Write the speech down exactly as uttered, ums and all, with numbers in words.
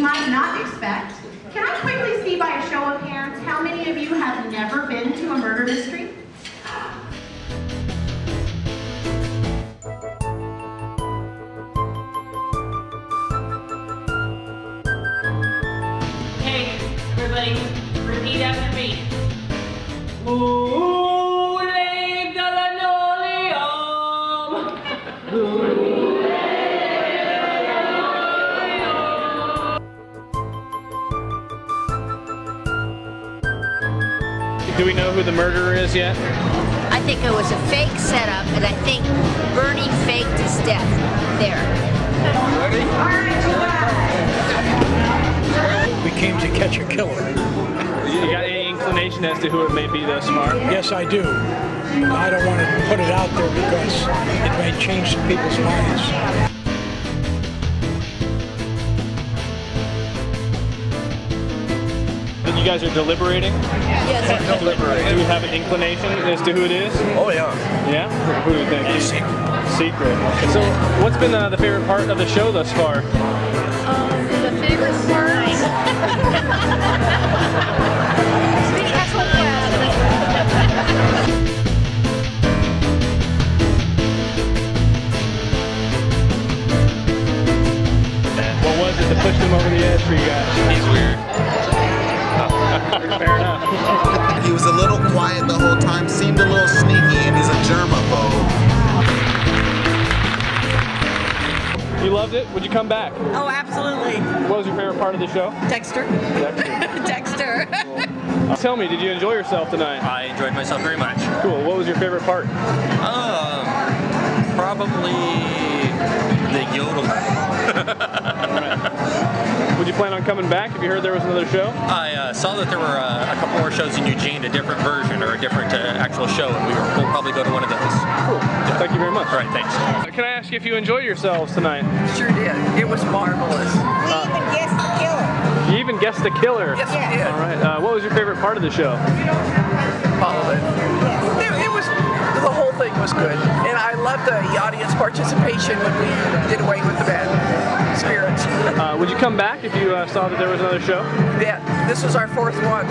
might not expect. Can I quickly see by a show of hands how many of you have never been to a murder mystery? Okay, everybody, repeat after me. Ooh. Do we know who the murderer is yet? I think it was a fake setup, and I think Bernie faked his death there. We came to catch a killer. You got any inclination as to who it may be thus far? Yes, I do. I don't want to put it out there because it might change some people's minds. You guys are deliberating? Yes, we're deliberating. Do you have an inclination as to who it is? Oh, yeah. Yeah? Who do you think? It's secret. Secret. So, what's been uh, the favorite part of the show thus far? Um, the favorite part? I think that's what we have. What was it that pushed him over the edge for you guys? He's weird. Fair enough. He was a little quiet the whole time, seemed a little sneaky, and he's a germaphobe. You loved it? Would you come back? Oh, absolutely. What was your favorite part of the show? Dexter. Dexter. Dexter. Cool. Tell me, did you enjoy yourself tonight? I enjoyed myself very much. Cool. What was your favorite part? Um, probably the yodel. Would you plan on coming back if you heard there was another show? I uh, saw that there were uh, a couple more shows in Eugene, a different version or a different uh, actual show, and we were, we'll probably go to one of those. Cool. Yeah. Thank you very much. All right, thanks. Can I ask you if you enjoyed yourselves tonight? Sure did. It was marvelous. We uh, even guessed the killer. You even guessed the killer? Yes, we did. All right. Uh, what was your favorite part of the show? All of it. It, it was, the whole thing was good, and I loved the audience participation when we did away with the band. Spirits. Uh, would you come back if you uh, saw that there was another show? Yeah, this was our fourth one.